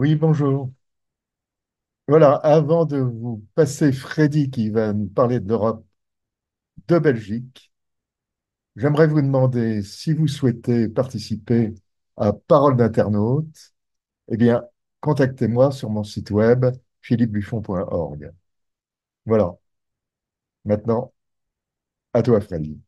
Oui, bonjour. Voilà, avant de vous passer Freddy qui va nous parler de l'Europe de Belgique, j'aimerais vous demander si vous souhaitez participer à Parole d'internaute, eh bien, contactez-moi sur mon site web philippebuffon.org. Voilà, maintenant, à toi Freddy.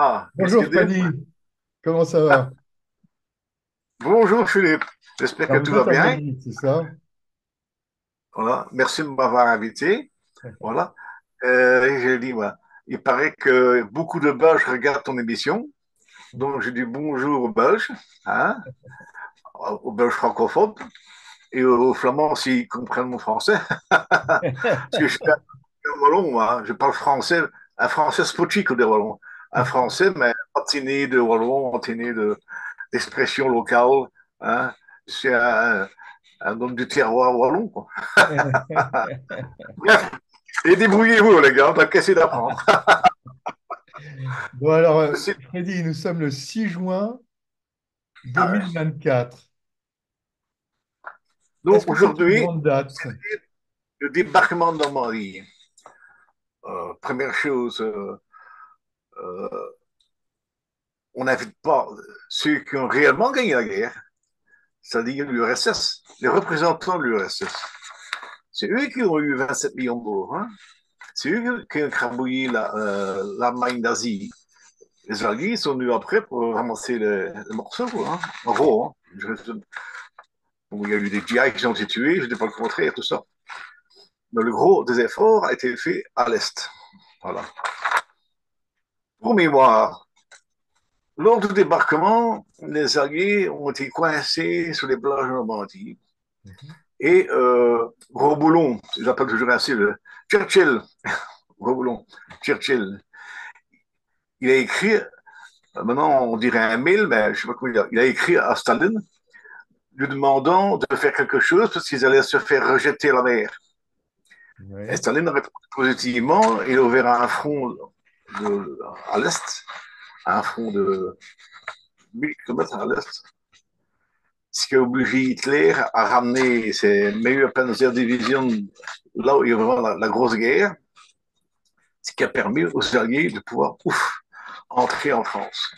Ah, Bonjour excusez. Freddy, comment ça va? Bonjour Philippe, j'espère que Alors, tout vous va êtes en bien. Belgique, c'est ça? Voilà, merci de m'avoir invité. Voilà, je dis, voilà, il paraît que beaucoup de Belges regardent ton émission, donc j'ai dit bonjour aux Belges, hein, aux Belges francophones et aux Flamands s'ils comprennent mon français. Parce que je suis un Wallon, moi, hein, je parle français, un français spotique des Wallons, un français, mais patiné de Wallon, patiné d'expression locale, hein. Je suis un homme du terroir wallon, quoi. Bref, et débrouillez-vous, les gars, on a qu'à d'apprendre. Bon alors, C'est- Freddy, nous sommes le 6 juin Ah ouais. 2024. Est-ce Donc que c'est une aujourd'hui, grande date? le débarquement de Normandie. Première chose, euh, on n'invite pas ceux qui ont réellement gagné la guerre, c'est-à-dire l'URSS, les représentants de l'URSS. C'est eux qui ont eu 27 millions de morts, hein. C'est eux qui ont crabouillé l'Allemagne nazie. Les Alliés sont venus après pour ramasser les morceaux, quoi, hein. En gros, hein. Bon, il y a eu des GI qui ont été tués, je ne dis pas le contraire, tout ça. Mais le gros des efforts a été fait à l'Est. Voilà. Pour mémoire, lors du débarquement, les Alliés ont été coincés sur les plages de Normandie. Et Roboulon, j'appelle toujours ainsi le Churchill, Roboulon, Churchill, il a écrit, maintenant on dirait un mail, mais je sais pas comment dire, il a écrit à Staline lui demandant de faire quelque chose parce qu'ils allaient se faire rejeter à la mer. Et Oui, Staline a répondu positivement, il a ouvert un front à l'est, un front de 1000 km à l'est, ce qui a obligé Hitler à ramener ses meilleures Panzerdivisions là où il y a vraiment la grosse guerre, ce qui a permis aux Alliés de pouvoir entrer en France.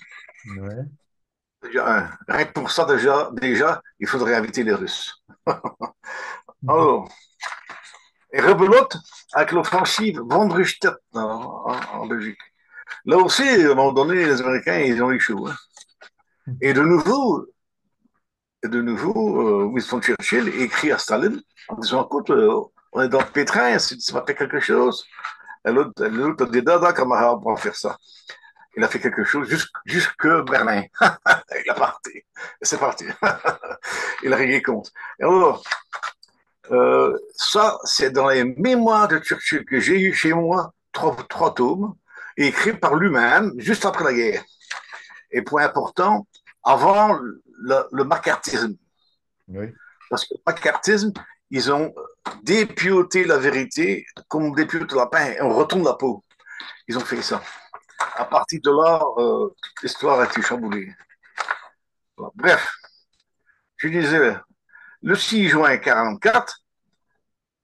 ouais. Déjà, rien que pour ça, déjà, il faudrait inviter les Russes. Alors, et rebelote avec l'offensive von Rundstedt en Belgique. Là aussi, à un moment donné, les Américains, ils ont eu chaud, hein. Et de nouveau, Winston Churchill écrit à Staline en disant, écoute, on est dans le pétrin, si tu m'as fait quelque chose. Et l'autre a dit, dada, camarade, on va faire ça. Il a fait quelque chose jusque Berlin. Il a parti. Et c'est parti. Il a réglé compte. Et alors, ça, c'est dans les mémoires de Churchill que j'ai eu chez moi, trois tomes, écrits par lui-même, juste après la guerre. Et point important, avant le macartisme. Oui. Parce que le macartisme, ils ont dépioté la vérité comme on dépiote la pain, on retourne la peau. Ils ont fait ça. À partir de là, l'histoire a été chamboulée. Voilà. Bref, je disais, le 6 juin 44,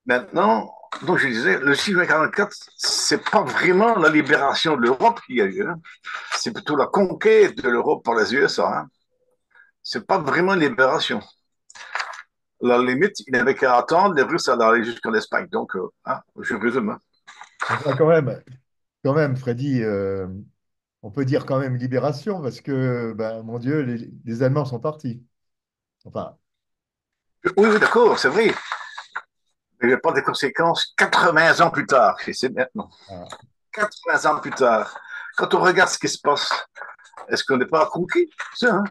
maintenant, donc je disais, le 6 juin 44, c'est pas vraiment la libération de l'Europe qu'il y a eu, hein. C'est plutôt la conquête de l'Europe par les USA, hein. C'est pas vraiment une libération. À la limite, il n'avait qu'à attendre, les Russes allaient aller jusqu'en Espagne. Donc, hein, je résume, hein. Enfin, quand même, Freddy, on peut dire quand même libération parce que, ben, mon Dieu, les Allemands sont partis. Enfin, Oui, d'accord, c'est vrai. Mais je parle des conséquences 80 ans plus tard, et c'est maintenant. ah, 80 ans plus tard, quand on regarde ce qui se passe, est-ce qu'on n'est pas conquis? C'est ça, hein.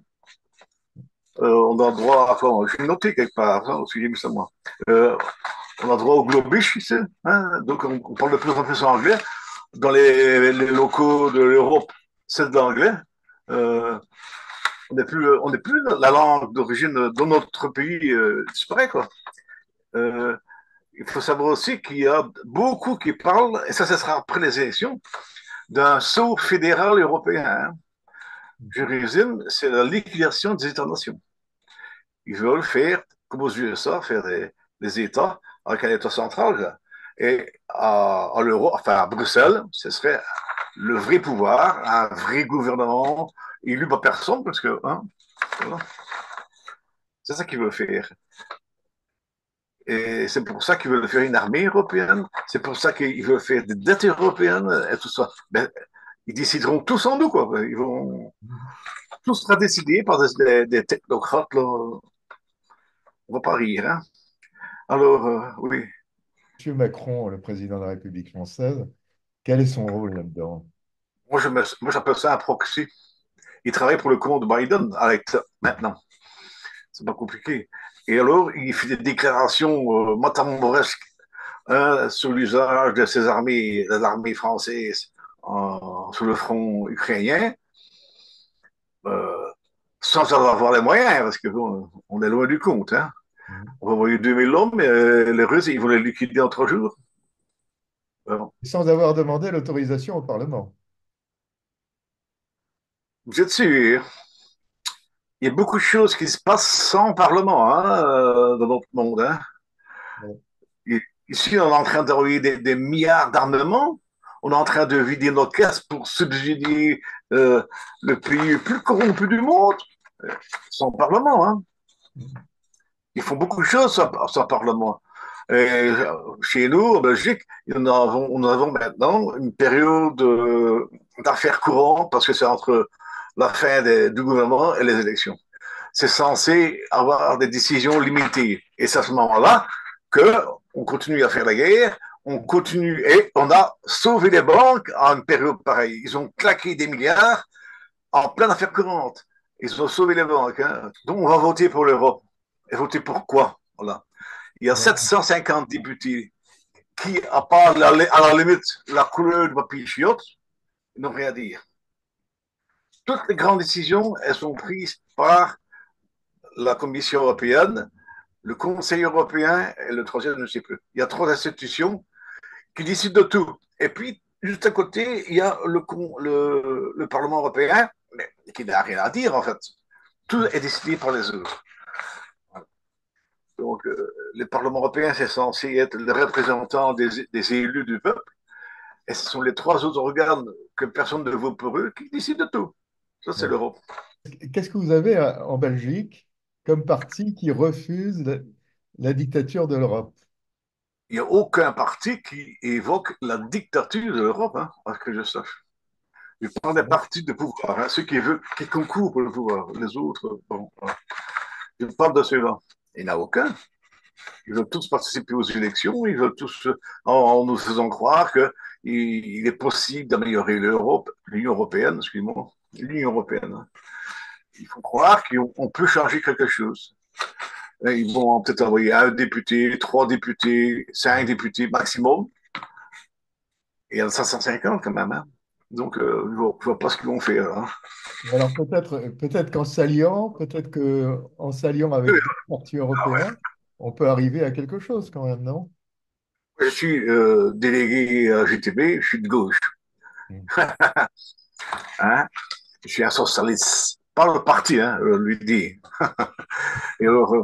On a droit à quoi? Je l'ai noté quelque part, hein, au sujet, mais c'est moi. Euh, On a droit au globish, c'est ça, hein. Donc, on parle de plus en plus en anglais. Dans les locaux de l'Europe, c'est de l'anglais. Euh, on n'est plus la langue d'origine de notre pays disparaît, quoi. Euh, il faut savoir aussi qu'il y a beaucoup qui parlent, et ça, ce sera après les élections, d'un saut fédéral européen. Je résume, c'est la liquidation des États-nations. Ils veulent faire, comme aux USA, faire des États avec un État central. Et à l'euro, enfin à Bruxelles, ce serait le vrai pouvoir, un vrai gouvernement élu par personne, parce que hein, voilà. C'est ça qu'ils veulent faire. Et c'est pour ça qu'ils veulent faire une armée européenne, c'est pour ça qu'ils veulent faire des dettes européennes et tout ça. Ben, ils décideront tous en nous, quoi. Ils vont tout sera décidé par des technocrates, là. On va pas rire, hein. Alors, oui. Monsieur Macron, le président de la République française, quel est son rôle là-dedans? Moi, j'appelle ça un proxy. Il travaille pour le compte de Biden avec ça, maintenant. C'est pas compliqué. Et alors, il fait des déclarations matamboresques hein, sur l'usage de ses armées, de l'armée française sur le front ukrainien, sans avoir les moyens, parce qu'on est loin du compte, hein. On va envoyer 2000 hommes, mais les Russes, ils vont les liquider en 3 jours. Alors, sans avoir demandé l'autorisation au Parlement. Vous êtes sûr? Il y a beaucoup de choses qui se passent sans Parlement hein, dans notre monde. Hein. Ouais. Ici, on est en train d'envoyer des milliards d'armements, on est en train de vider nos caisses pour subsidier le pays le plus corrompu du monde, sans Parlement. Hein. Ils font beaucoup de choses sans Parlement. Et chez nous, en Belgique, nous avons maintenant une période d'affaires courantes parce que c'est entre la fin du gouvernement et les élections. C'est censé avoir des décisions limitées. Et c'est à ce moment-là qu'on continue à faire la guerre, on continue et on a sauvé les banques à une période pareille. Ils ont claqué des milliards en plein affaires courantes. Ils ont sauvé les banques. Hein. Donc on va voter pour l'Europe. Et voter pour quoi? Voilà. Il y a 750 députés qui, à part à la limite la couleur du papier chiotte, n'ont rien à dire. Toutes les grandes décisions, elles sont prises par la Commission européenne, le Conseil européen et le troisième, je ne sais plus. Il y a 3 institutions qui décident de tout. Et puis, juste à côté, il y a le Parlement européen, mais qui n'a rien à dire en fait. Tout est décidé par les autres. Donc, le Parlement européen, c'est censé être le représentant des élus du peuple. Et ce sont les 3 autres organes que personne ne vote pour eux qui décident de tout. Ça, c'est l'Europe. Qu'est-ce que vous avez en Belgique comme parti qui refuse la dictature de l'Europe? Il n'y a aucun parti qui évoque la dictature de l'Europe, hein, à ce que je sache. Je parle des partis de pouvoir, hein, ceux qui concourent pour le pouvoir. Les autres, bon, voilà. Je parle de ceux-là. Il n'y en a aucun. Ils veulent tous participer aux élections, ils veulent tous, en nous faisant croire qu'il est possible d'améliorer l'Europe, l'Union européenne, excusez-moi, l'Union européenne. Il faut croire qu'on peut changer quelque chose. Et ils vont peut-être envoyer 1 député, 3 députés, 5 députés maximum. Et il y en a 550 quand même. Hein. Donc, je ne vois pas ce qu'ils vont faire. Hein. Alors, peut-être qu'en s'alliant, avec le parti européen, on peut arriver à quelque chose quand même, non? Je suis délégué à GTB, je suis de gauche. Hein, je suis un socialiste. Pas le parti, hein, lui dit. Et alors,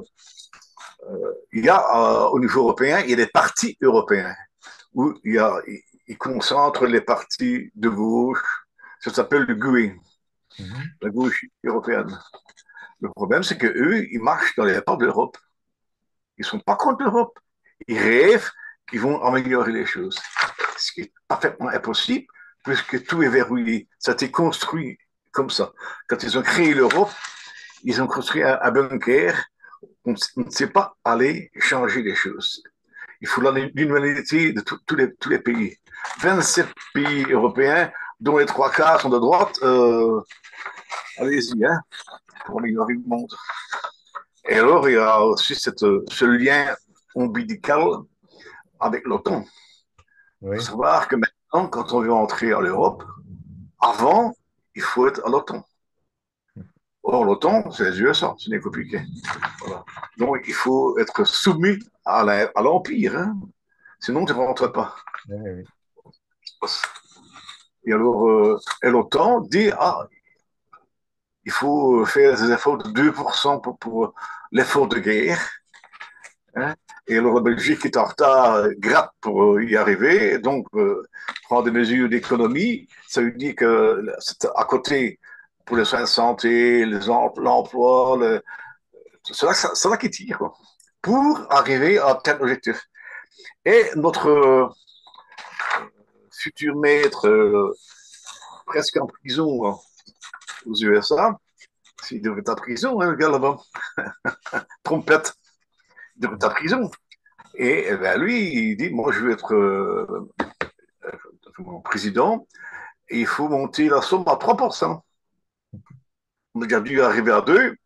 il y a, au niveau européen, il y a des partis européens où ils concentrent les partis de gauche. Ça s'appelle le GUE. La gauche européenne. Le problème, c'est qu'eux, ils marchent dans les pas de l'Europe. Ils ne sont pas contre l'Europe. Ils rêvent qu'ils vont améliorer les choses. Ce qui est parfaitement impossible, puisque tout est verrouillé. Ça a été construit comme ça. Quand ils ont créé l'Europe, ils ont construit un bunker. On ne sait pas aller changer les choses. Il faut l'unanimité de tous les pays. 27 pays européens, dont les 3 quarts sont de droite, allez-y, hein, pour améliorer le monde. Et alors, il y a aussi ce lien ombilical avec l'OTAN. Oui. Il faut savoir que maintenant, quand on veut entrer à l'Europe, avant, il faut être à l'OTAN. Or, l'OTAN, c'est les USA, ce n'est compliqué. Voilà. Donc, il faut être soumis à l'Empire, hein, sinon tu ne rentres pas. Oui, oui. Et alors, l'OTAN dit, ah, il faut faire des efforts de 2% pour l'effort de guerre. Hein, et alors, la Belgique est en retard, gratte pour y arriver, donc prend des mesures d'économie. Ça veut dire que c'est à côté... pour les soins de santé, l'emploi, c'est là qui tire, quoi, pour arriver à tel objectif. Et notre futur maître, presque en prison aux USA, s'il devrait être en prison, hein, le gars là-bas, trompette, il devrait être en prison. Et ben, lui, il dit, moi je veux être président, et il faut monter la somme à 3%. On a déjà dû arriver à 2,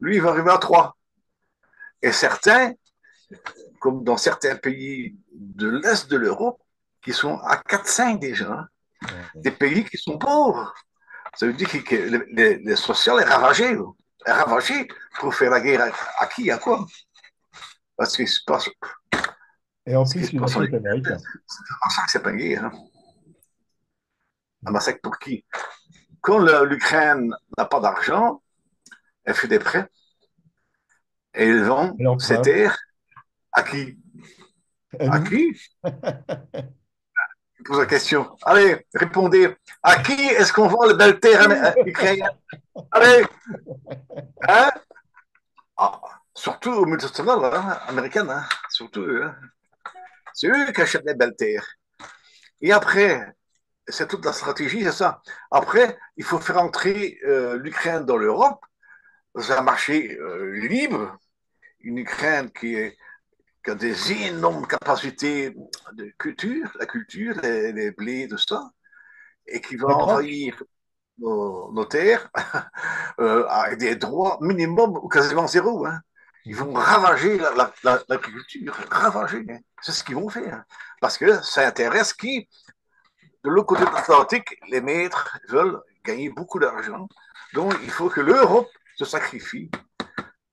lui il va arriver à 3. Et certains, comme dans certains pays de l'Est de l'Europe, qui sont à 4-5 déjà, hein, des pays qui sont pauvres. Ça veut dire que les sociales est ravagé, pour faire la guerre à qui, à quoi? Parce qu'il se passe... Et en plus, c'est un massacre, c'est pas une guerre. Hein. Un massacre pour qui? Quand l'Ukraine n'a pas d'argent, elle fait des prêts et elle vend ses terres à qui? À qui? Je pose la question. Allez, répondez. À qui est-ce qu'on vend les belles terres ukrainiennes? Allez, hein? Ah, surtout aux multinationales, hein, américaines, hein, surtout eux. Hein. C'est eux qui achètent les belles terres. Et après... C'est toute la stratégie, c'est ça. Après, il faut faire entrer l'Ukraine dans l'Europe, dans un marché libre, une Ukraine qui a des énormes capacités de culture, les blés, tout ça, et qui va envahir nos terres avec des droits minimum ou quasiment zéro. Hein. Ils vont ravager l'agriculture, ravager. Hein. C'est ce qu'ils vont faire. Parce que ça intéresse qui? De l'autre côté de l'Atlantique, les maîtres veulent gagner beaucoup d'argent. Donc, il faut que l'Europe se sacrifie.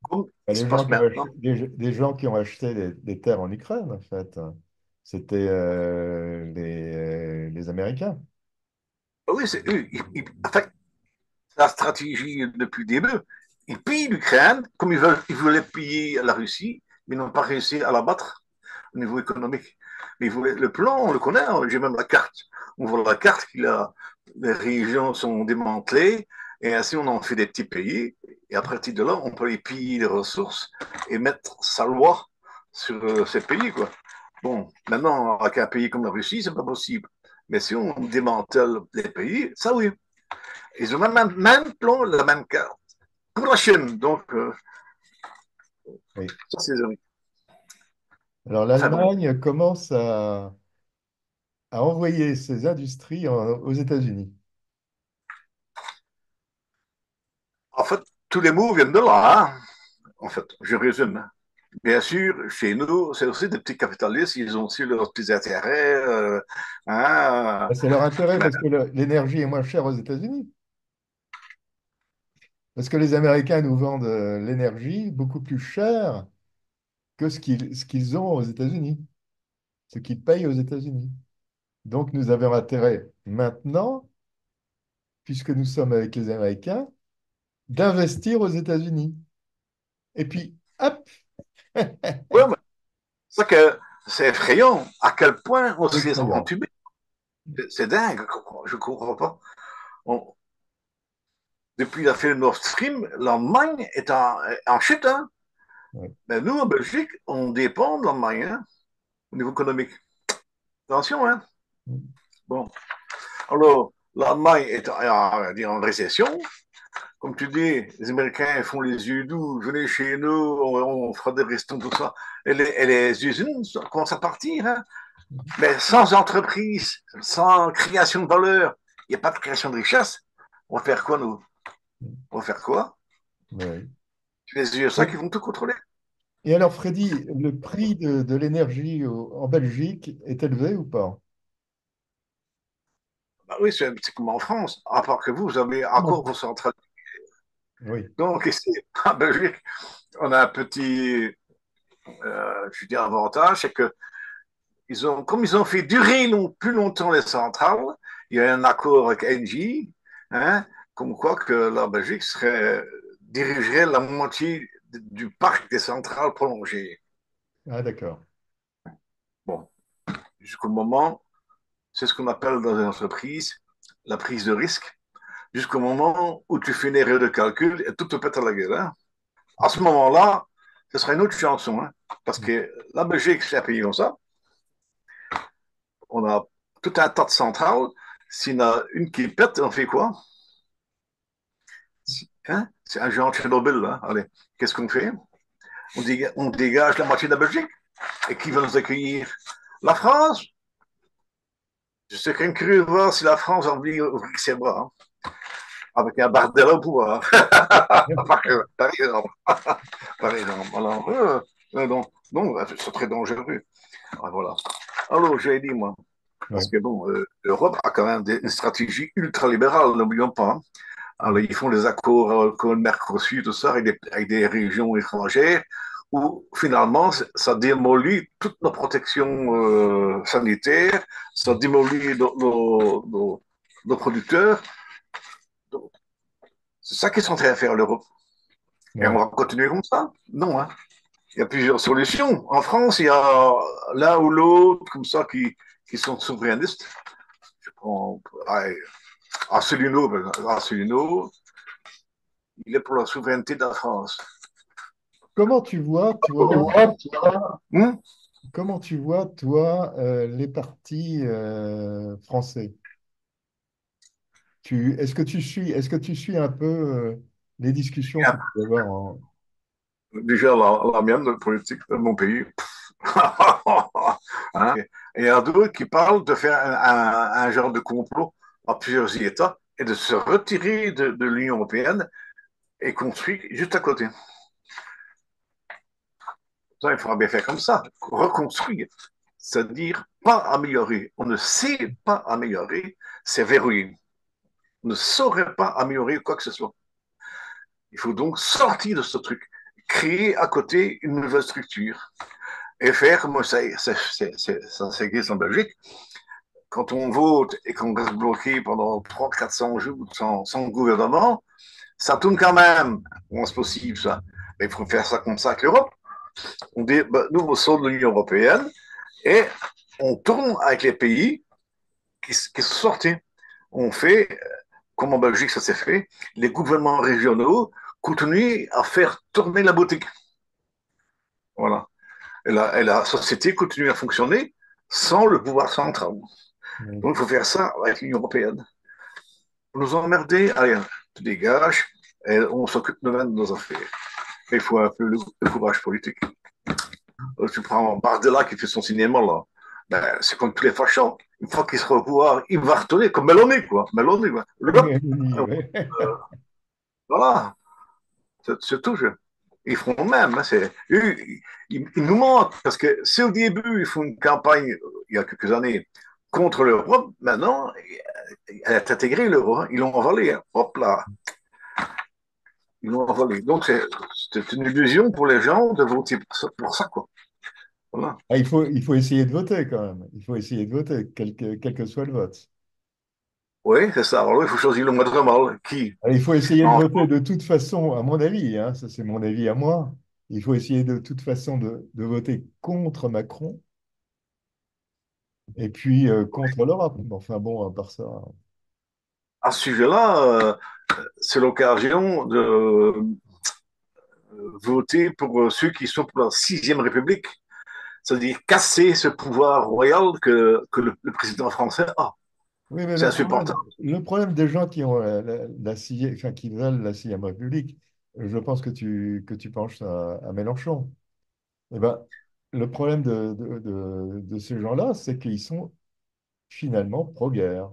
Comme des gens qui ont acheté des terres en Ukraine, en fait, c'était les Américains. Oui, c'est eux. En fait, la stratégie depuis le début, ils pillent l'Ukraine, comme ils voulaient piller la Russie, mais ils n'ont pas réussi à la battre au niveau économique. Mais le plan, on le connaît, j'ai même la carte. On voit la carte, les régions sont démantelées, et ainsi on en fait des petits pays, et à partir de là, on peut les piller les ressources et mettre sa loi sur ces pays, quoi. Bon, maintenant, avec un pays comme la Russie, c'est pas possible. Mais si on démantèle les pays, ça oui. Ils ont même plan, la même carte. Pour la Chine, donc... oui. Ça, c'est... Alors l'Allemagne commence à envoyer ses industries aux États-Unis. En fait, tous les mots viennent de là. Hein. En fait, je résume. Bien sûr, chez nous, c'est aussi des petits capitalistes, ils ont aussi leurs petits intérêts. Hein. C'est leur intérêt parce que l'énergie est moins chère aux États-Unis. Parce que les Américains nous vendent l'énergie beaucoup plus chère que ce qu'ils ont aux États-Unis, ce qu'ils payent aux États-Unis. Donc, nous avons intérêt maintenant, puisque nous sommes avec les Américains, d'investir aux États-Unis. Et puis, hop. Oui, mais c'est ça que c'est effrayant. À quel point on se les a entumés. C'est dingue, je ne comprends pas. Depuis l'affaire Nord Stream, l'Allemagne est en chute. Hein. Ouais. Ben, nous, en Belgique, on dépend de l'Allemagne, hein, au niveau économique. Attention, hein. Bon, alors l'Allemagne est en récession. Comme tu dis, les Américains font les yeux doux, venez chez nous, on fera des restaurants, tout ça. Et les usines commencent à partir. Hein. Mais sans entreprise, sans création de valeur, il n'y a pas de création de richesse. On va faire quoi, nous? On va faire quoi? Ouais. Les USA qui vont tout contrôler. Et alors, Freddy, le prix de l'énergie en Belgique est élevé ou pas? Bah oui, c'est comme en France, à part que vous avez encore vos centrales Oui. Donc, ici, en Belgique, on a un petit, je dis, avantage, c'est que comme ils ont fait durer plus longtemps les centrales, il y a un accord avec Engie, hein, comme quoi que la Belgique dirigerait la moitié du parc des centrales prolongées. Ah, d'accord. Bon, jusqu'au moment, c'est ce qu'on appelle dans une entreprise la prise de risque, jusqu'au moment où tu finis le calcul et tout te pète à la gueule. Hein. À ce moment-là, ce sera une autre chanson, hein, parce que la Belgique, c'est un pays comme ça. On a tout un tas de centrales. S'il y en a une qui pète, on fait quoi? Hein? C'est un genre de Tchernobyl. Hein? Allez, qu'est-ce qu'on fait? On dégage la moitié de la Belgique. Et qui va nous accueillir? La France? Je sais qu'un cru voir si la France a oublié ouvrir ses bras. Hein? Avec un Bardella au pouvoir. Par exemple. Par exemple. Alors, non, c'est très dangereux. Alors, voilà. Alors, j'ai dit, moi, parce que bon, l'Europe a quand même une stratégie ultralibérale, n'oublions pas. Hein. Alors, ils font des accords comme le Mercosur, tout ça, avec des régions étrangères, où finalement, ça démolit toute nos protections sanitaires, ça démolit nos producteurs. C'est ça qu'ils sont en train de faire, l'Europe. Ouais. Et on va continuer comme ça? Non, hein. Il y a plusieurs solutions. En France, il y a l'un ou l'autre, comme ça, qui sont souverainistes. Je prends Asselineau, il est pour la souveraineté de la France. Comment tu vois, toi, les partis français? Est-ce que tu suis un peu les discussions que tu peux avoir en... Déjà, la mienne, la politique de mon pays. Hein? Et il y a d'autres qui parlent de faire un genre de complot à plusieurs États et de se retirer de l'Union européenne et construire juste à côté. Ça, il faudra bien faire comme ça, reconstruire, c'est-à-dire pas améliorer. On ne sait pas améliorer, c'est verrouillé. On ne saurait pas améliorer quoi que ce soit. Il faut donc sortir de ce truc. Créer à côté une nouvelle structure et faire comme ça s'existe en Belgique. Quand on vote et qu'on reste bloqué pendant 300-400 jours sans gouvernement, ça tourne quand même. Bon, c'est possible ça. Mais il faut faire ça comme ça avec l'Europe. On dit, ben, nous, on sort de l'Union européenne et on tourne avec les pays qui sont sortis. On fait, comme en Belgique ça s'est fait, les gouvernements régionaux continuer à faire tourner la boutique. Voilà. Et la société continue à fonctionner sans le pouvoir central. Mmh. Donc, il faut faire ça avec l'Union européenne. Pour nous emmerder, allez, tu dégages, et on s'occupe de nos affaires. Il faut un peu le courage politique. Tu prends Bardella qui fait son cinéma, là. Ben, c'est comme tous les fachants. Une fois qu'il sera au pouvoir, il va retourner comme Meloni, quoi. Meloni, quoi. Voilà. C'est tout. Ils feront même. Hein, ils nous mentent. Parce que si au début, ils font une campagne, il y a quelques années, contre l'Europe, maintenant, elle est intégrée, l'Europe. Hein, ils l'ont envolée. Hein, hop là. Ils l'ont envolée. Donc, c'est une illusion pour les gens de voter pour ça, quoi. Voilà. Ah, il faut essayer de voter, quand même. Il faut essayer de voter, quel que soit le vote. Oui, c'est ça. Alors, il faut choisir le moindre mal. Qui? Alors, il faut essayer de voter de toute façon, à mon avis, hein, ça c'est mon avis à moi, il faut essayer de toute façon de voter contre Macron et puis contre l'Europe. Enfin bon, à part ça. À ce sujet-là, c'est l'occasion de voter pour ceux qui sont pour la 6e République, c'est-à-dire casser ce pouvoir royal que le président français a. Oui, mais le problème des gens qui ont qui veulent la 6e République, je pense que tu penches à Mélenchon. Eh ben, le problème de ces gens-là, c'est qu'ils sont finalement pro-guerre.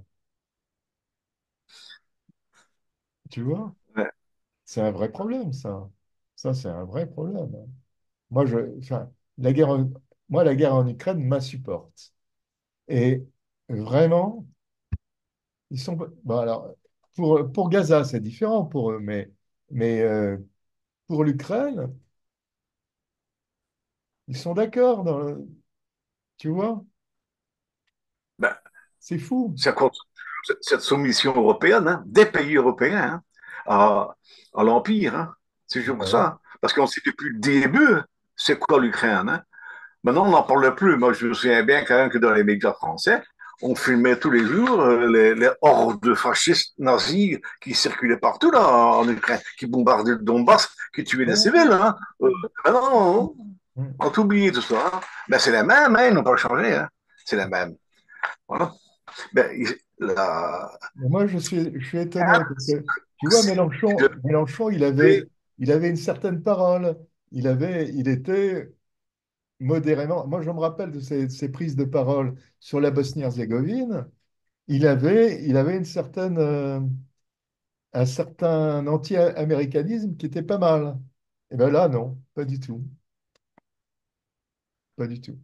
Tu vois? Ouais. C'est un vrai problème, ça. Ça, c'est un vrai problème. Moi, la guerre en Ukraine m'insupporte. Et vraiment. Ils sont... Bon, alors, pour Gaza, c'est différent pour eux, mais Mais pour l'Ukraine, ils sont d'accord dans le... Tu vois? Ben, C'est fou. Cette soumission européenne, hein, des pays européens, hein, à l'Empire, hein, c'est toujours ça. Parce qu'on sait depuis le début, c'est quoi l'Ukraine. Hein. Maintenant, on n'en parle plus. Moi, je me souviens bien quand même que dans les médias français, on filmait tous les jours les hordes fascistes nazis qui circulaient partout là, en Ukraine, qui bombardaient le Donbass, qui tuaient les civils. Hein. Non, on a oublié tout ça. Hein. Ben, c'est la même, hein, ils n'ont pas changé. Hein. C'est la même. Voilà. Ben, Moi, je suis étonné. Parce que, tu vois, Mélenchon, il avait une certaine parole. Il était modérément... Moi, je me rappelle de ses prises de parole sur la Bosnie-Herzégovine. Il avait une certaine, un certain anti-américanisme qui était pas mal. Et bien là, non, pas du tout. Pas du tout.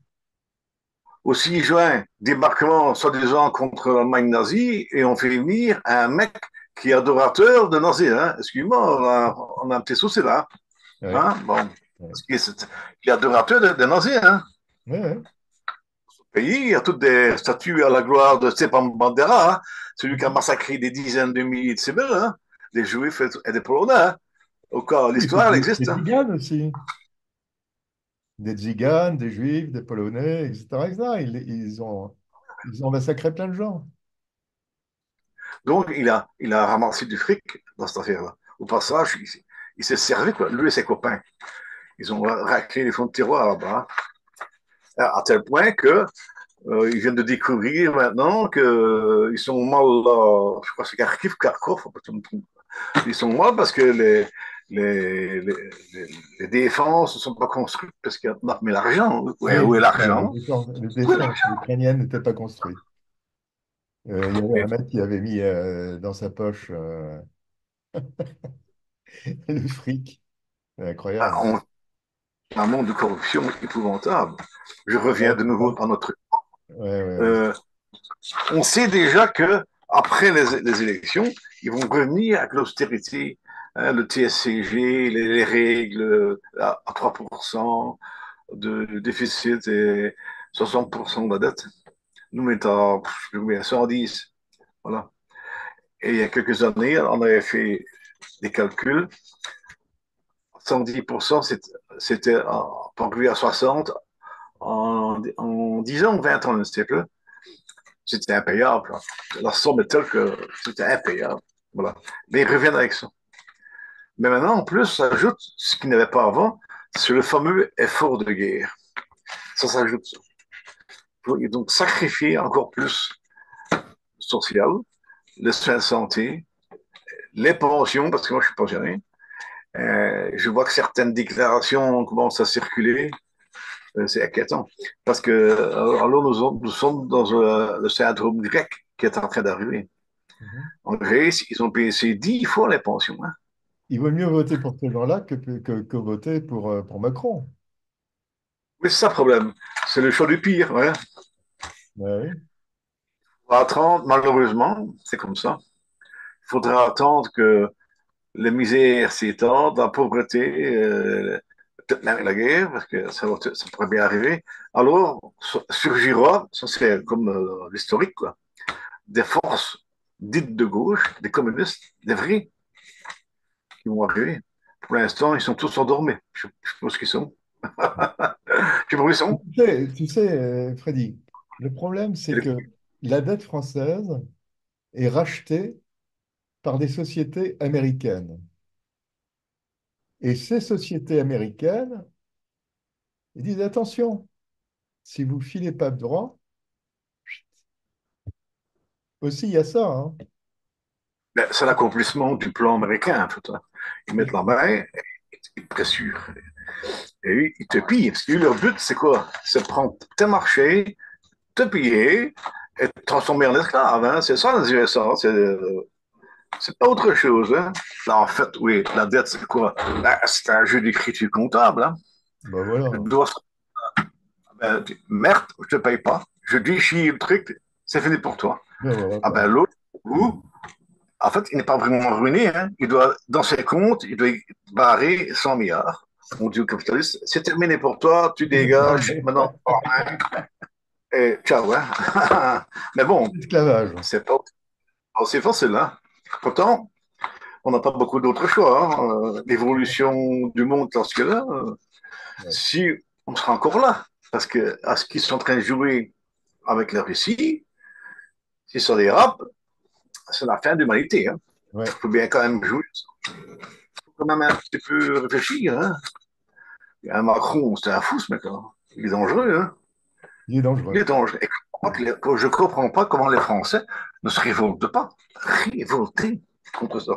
Au 6 juin, débarquement soi-disant contre l'Allemagne nazie, et on fait venir un mec qui est adorateur de nazis. Hein. Excuse-moi, on a un petit souci là. Ouais. Hein? Bon. Ouais. Parce qu'il est adorateur de nazis. Hein. Ouais. Pays, il y a toutes des statues à la gloire de Stepan Bandera, hein, celui qui a massacré des dizaines de milliers de civils, hein, des Juifs et des Polonais. Hein. Au cas, l'histoire elle existe. Hein. Aussi. Des Tziganes, des Juifs, des Polonais, etc. etc. Ils ont massacré plein de gens. Donc, il a ramassé du fric dans cette affaire-là. Au passage, il s'est servi, quoi. Lui et ses copains. Ils ont raclé les fonds de tiroir là-bas. À tel point que ils viennent de découvrir maintenant qu'ils sont mal, je crois que c'est Kharkiv, ils sont mal parce que les défenses ne sont pas construites parce qu'il y a mais l'argent. Où est l'argent? Les défenses ukrainiennes n'étaient pas construites. Il y avait un mec qui avait mis dans sa poche le fric. C'est incroyable. Un monde de corruption épouvantable. Je reviens de nouveau à notre... on sait déjà qu'après les élections, ils vont revenir avec l'austérité. Hein, le TSCG, les règles à 3% de déficit et 60% de la dette, nous mettons à 110. Voilà. Et il y a quelques années, on avait fait des calculs. 110%, c'était pendu à 60 en 10 ans, 20 ans, je ne sais plus. C'était impayable. La somme est telle que c'était impayable. Voilà. Mais ils reviennent avec ça. Mais maintenant, en plus, ça ajoute ce qu'il n'y avait pas avant, c'est le fameux effort de guerre. Ça s'ajoute. Et donc, sacrifier encore plus le social, les soins de santé, les pensions, parce que moi, je suis pensionné. Je vois que certaines déclarations commencent à circuler. C'est inquiétant. Parce que, alors, nous sommes dans le syndrome grec qui est en train d'arriver. En Grèce, ils ont baissé 10 fois les pensions. Hein. Il vaut mieux voter pour ces gens-là que voter pour Macron. Mais c'est ça le problème. C'est le choix du pire. Ouais. Ouais. Il faudra attendre, malheureusement, c'est comme ça. Il faudra attendre que la misère s'étende, la pauvreté, peut-être même la guerre, parce que ça pourrait bien arriver. Alors, surgira, ça c'est comme l'historique, quoi, des forces dites de gauche, des communistes, des vrais. Ils vont arriver. Pour l'instant, ils sont tous endormis. Je pense qu'ils sont. Tu vois où ils sont. Tu sais, Freddy, le problème, c'est que la dette française est rachetée par des sociétés américaines. Et ces sociétés américaines, ils disent, attention, si vous ne filez pas de droit, aussi, il y a ça, hein. C'est l'accomplissement du plan américain. Ils mettent la main, ils pressurent. Et ils te pillent. Parce que leur but, c'est quoi? C'est prendre tes marchés, te piller et te transformer en esclave. Hein. C'est ça les USA. C'est pas autre chose. Hein. Là, en fait, oui, la dette, c'est quoi? C'est un jeu d'écriture comptable. Hein. Ben voilà. Merde, je te paye pas. Je déchire le truc, c'est fini pour toi. Ben voilà. Ah ben l'autre, En fait, il n'est pas vraiment ruiné. Hein. Il doit, dans ses comptes, il doit barrer 100 milliards. On dit au capitaliste, c'est terminé pour toi, tu dégages, maintenant, et ciao. Hein. Mais bon, c'est pas aussi facile. Hein. Pourtant, on n'a pas beaucoup d'autres choix. Hein. L'évolution du monde, lorsque là, si on sera encore là, parce que à ce qu'ils sont en train de jouer avec la Russie, si ça dérape, c'est la fin de l'humanité. Hein. Ouais. Il faut bien quand même jouer. Il faut quand même un petit peu réfléchir. Hein. Il y a un Macron, c'est un fou ce mec-là. Il est dangereux. Hein. Il est dangereux. Il est dangereux. Et je ne comprends pas comment les Français ne se révoltent pas. Révoltés contre ça.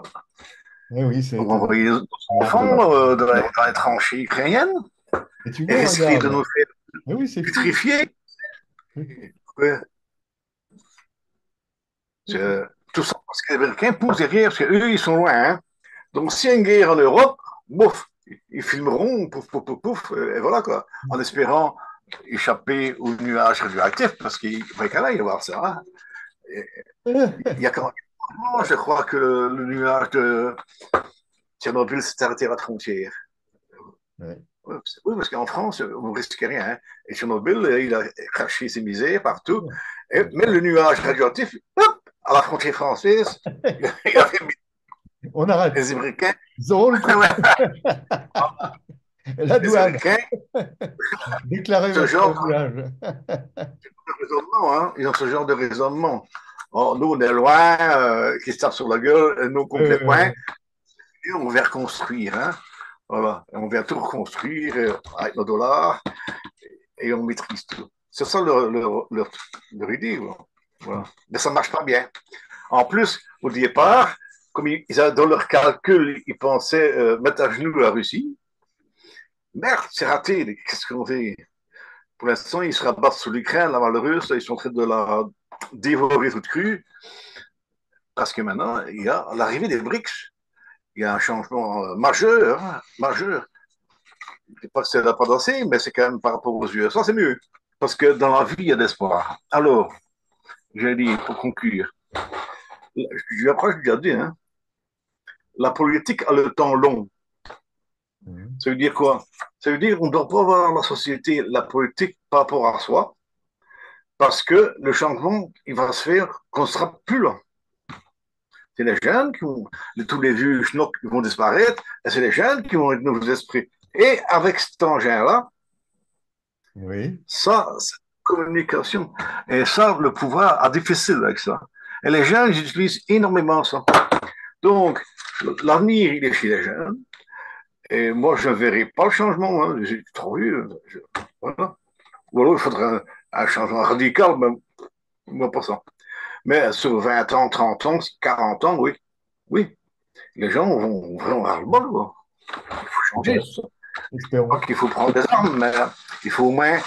Et oui, c'est... On envoie les enfants dans les tranchées ukrainiennes. Et tu essayer de nous faire putrifier. Oui. Ouais. Tout ça parce que les Américains poussent derrière, parce qu'eux, ils sont loin. Hein. Donc, s'il y a une guerre en Europe, bouf, ils filmeront, pouf, pouf, pouf, pouf, et voilà, quoi. En espérant échapper aux nuages radioactifs, parce qu'il va quand même y avoir ça. Hein. Il y a quand même... Je crois que le nuage de Tchernobyl s'est arrêté à la frontière. Ouais. Oui, parce qu'en France, vous ne risquez rien. Hein. Et Tchernobyl, il a craché ses misères partout. Et même le nuage radioactif, hop, à la frontière française, il a fait... On arrête. Les Américains. Ils auront le coup. La douane. Déclarer ce genre de raisonnement. Hein. Ils ont ce genre de raisonnement. Oh, nous, on est loin, qui se tapent sur la gueule, nous, complètement. Et on va reconstruire. Hein. Voilà, et on vient tout reconstruire avec nos dollars et on maîtrise tout. C'est ça leur idée. Voilà. Mais ça ne marche pas bien. En plus, au départ, comme dans leur calcul, ils pensaient mettre à genoux la Russie. Merde, c'est raté. Qu'est-ce qu'on fait? Pour l'instant, ils se rabattent sur l'Ukraine, la malheureuse, ils sont en train de la dévorer toute crue. Parce que maintenant, il y a l'arrivée des BRICS. Il y a un changement majeur, hein, majeur. Je ne sais pas que c'est la panacée, mais c'est quand même par rapport aux USA, c'est mieux. Parce que dans la vie, il y a de l'espoir. Alors, j'ai dit, pour conclure, je vais approcher du jardin, hein, la politique a le temps long. Ça veut dire quoi? Ça veut dire qu'on ne doit pas voir la société, la politique par rapport à soi, parce que le changement, il va se faire qu'on sera plus lent. C'est les jeunes qui vont, tous les vieux schnock qui vont disparaître, et c'est les jeunes qui vont être nouveaux esprits. Et avec cet engin-là, ça, c'est la communication. Et ça, le pouvoir a difficile avec ça. Et les jeunes, ils utilisent énormément ça. Donc, l'avenir, il est chez les jeunes. Et moi, je ne verrai pas le changement. Hein. J'ai trop eu. Voilà. Ou alors, il faudrait un changement radical, mais moi, pas ça. Mais sur 20 ans, 30 ans, 40 ans, oui. Oui. Les gens vont vraiment avoir le bol, quoi. Il faut changer. Je crois qu'il faut prendre des armes, mais il faut au moins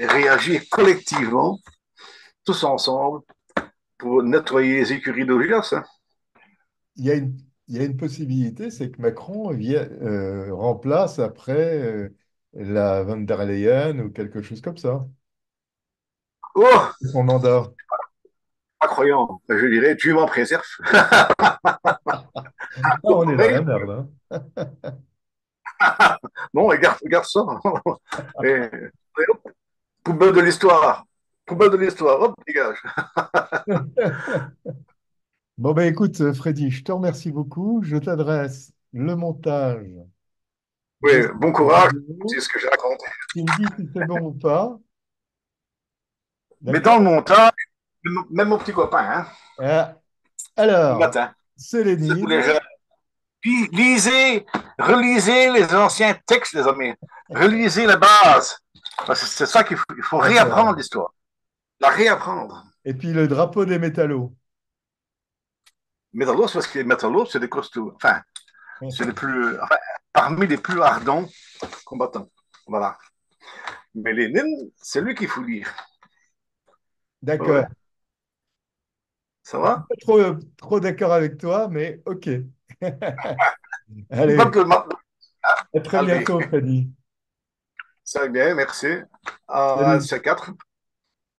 réagir collectivement, tous ensemble, pour nettoyer les écuries de violence. Hein. Il y a une possibilité, c'est que Macron remplace après la von der Leyen ou quelque chose comme ça. Oh, son mandat. Pas croyant, je dirais, tu m'en préserves. On est dans la merde. Hein. Non, regarde ça. Et hop, poubelle de l'histoire. Poubelle de l'histoire, hop, dégage. Bon, ben écoute, Freddy, je te remercie beaucoup. Je t'adresse le montage. Oui, bon courage, c'est ce que j'ai raconté. Tu me dis si c'est bon ou pas. Mais dans le montage, même mon petit copain. Hein. Alors, c'est Lénine. Puis, relisez les anciens textes, les amis. Relisez la base. Parce que c'est ça qu'il faut, réapprendre l'histoire. La réapprendre. Et puis, le drapeau des métallos. Métallos, parce que les métallos, c'est des costauds. Enfin, c'est les plus... Enfin, parmi les plus ardents combattants. Voilà. Mais Lénine, c'est lui qu'il faut lire. D'accord. Ouais. Ça va? Pas trop d'accord avec toi, mais OK. Allez. À très bientôt, Freddy. Ça va bien, merci. À C4.